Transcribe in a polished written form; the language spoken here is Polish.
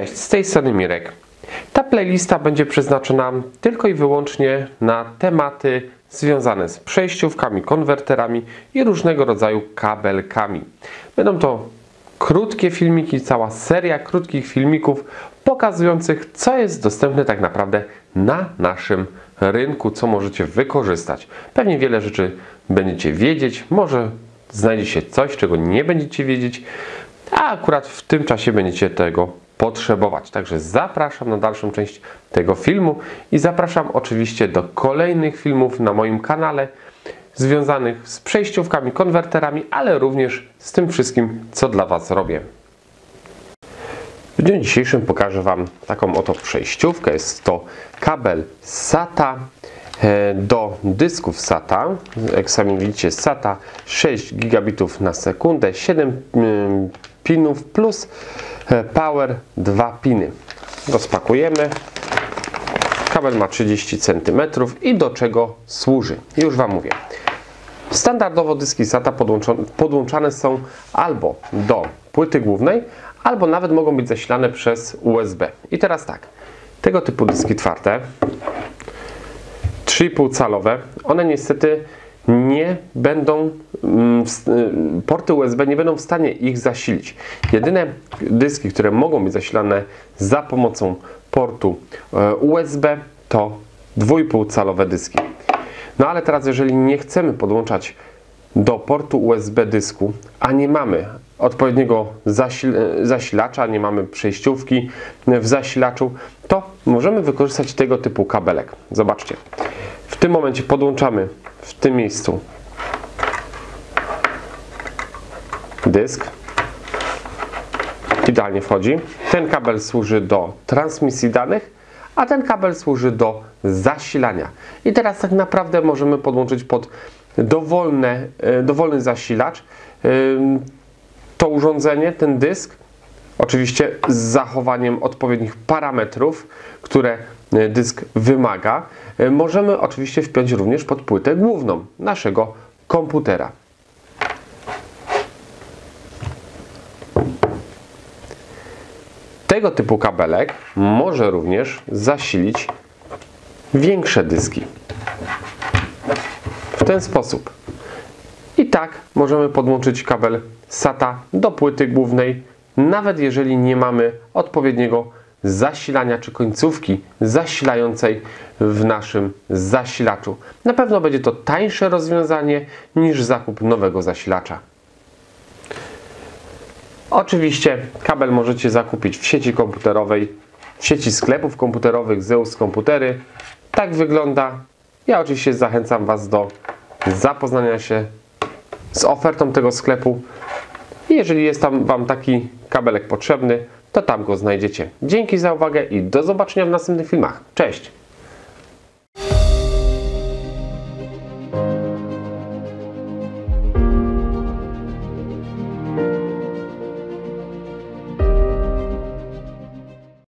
Cześć, z tej strony Mirek. Ta playlista będzie przeznaczona tylko i wyłącznie na tematy związane z przejściówkami, konwerterami i różnego rodzaju kabelkami. Będą to krótkie filmiki, cała seria krótkich filmików pokazujących, co jest dostępne tak naprawdę na naszym rynku, co możecie wykorzystać. Pewnie wiele rzeczy będziecie wiedzieć, może znajdzie się coś, czego nie będziecie wiedzieć, a akurat w tym czasie będziecie tego potrzebować. Także zapraszam na dalszą część tego filmu i zapraszam oczywiście do kolejnych filmów na moim kanale związanych z przejściówkami, konwerterami, ale również z tym wszystkim, co dla Was robię. W dniu dzisiejszym pokażę Wam taką oto przejściówkę. Jest to kabel SATA do dysków SATA. Jak sami widzicie, SATA 6 gigabitów na sekundę, 7 pinów plus power 2 piny. Rozpakujemy. Kabel ma 30 cm i do czego służy? Już Wam mówię. Standardowo dyski SATA podłączane są albo do płyty głównej, albo nawet mogą być zasilane przez USB. I teraz tak, tego typu dyski twarde, 3,5 calowe, one niestety nie będą, porty USB nie będą w stanie ich zasilić. Jedyne dyski, które mogą być zasilane za pomocą portu USB, to 2,5 calowe dyski. No ale teraz, jeżeli nie chcemy podłączać do portu USB dysku, a nie mamy odpowiedniego zasilacza, nie mamy przejściówki w zasilaczu, to możemy wykorzystać tego typu kabelek. Zobaczcie, w tym momencie podłączamy w tym miejscu dysk. Idealnie wchodzi. Ten kabel służy do transmisji danych, a ten kabel służy do zasilania. I teraz tak naprawdę możemy podłączyć pod dowolny zasilacz to urządzenie, ten dysk, oczywiście z zachowaniem odpowiednich parametrów, które dysk wymaga. Możemy oczywiście wpiąć również pod płytę główną naszego komputera. Tego typu kabelek może również zasilić większe dyski. W ten sposób. I tak możemy podłączyć kabel SATA do płyty głównej, nawet jeżeli nie mamy odpowiedniego zasilania czy końcówki zasilającej w naszym zasilaczu. Na pewno będzie to tańsze rozwiązanie niż zakup nowego zasilacza. Oczywiście kabel możecie zakupić w sieci komputerowej, w sieci sklepów komputerowych zeuskomputery. Tak wygląda. Ja oczywiście zachęcam Was do zapoznania się z ofertą tego sklepu. Jeżeli jest tam Wam taki kabelek potrzebny, to tam go znajdziecie. Dzięki za uwagę i do zobaczenia w następnych filmach. Cześć!